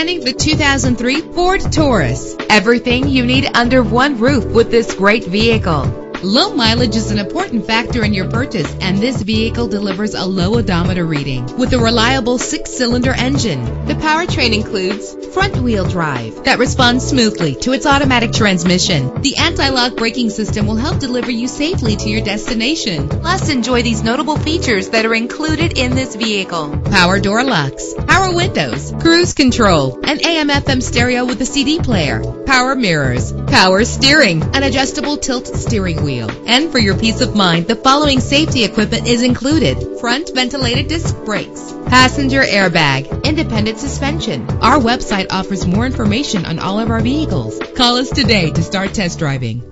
Presenting the 2003 Ford Taurus. Everything you need under one roof with this great vehicle. Low mileage is an important factor in your purchase, and this vehicle delivers a low odometer reading with a reliable 6-cylinder engine. The powertrain includes front-wheel drive that responds smoothly to its automatic transmission. The anti-lock braking system will help deliver you safely to your destination. Plus, enjoy these notable features that are included in this vehicle: power door locks, power windows, cruise control, an AM/FM stereo with a CD player, power mirrors, power steering, an adjustable tilt steering wheel. And for your peace of mind, the following safety equipment is included: front ventilated disc brakes, passenger airbag, independent suspension. Our website offers more information on all of our vehicles. Call us today to start test driving.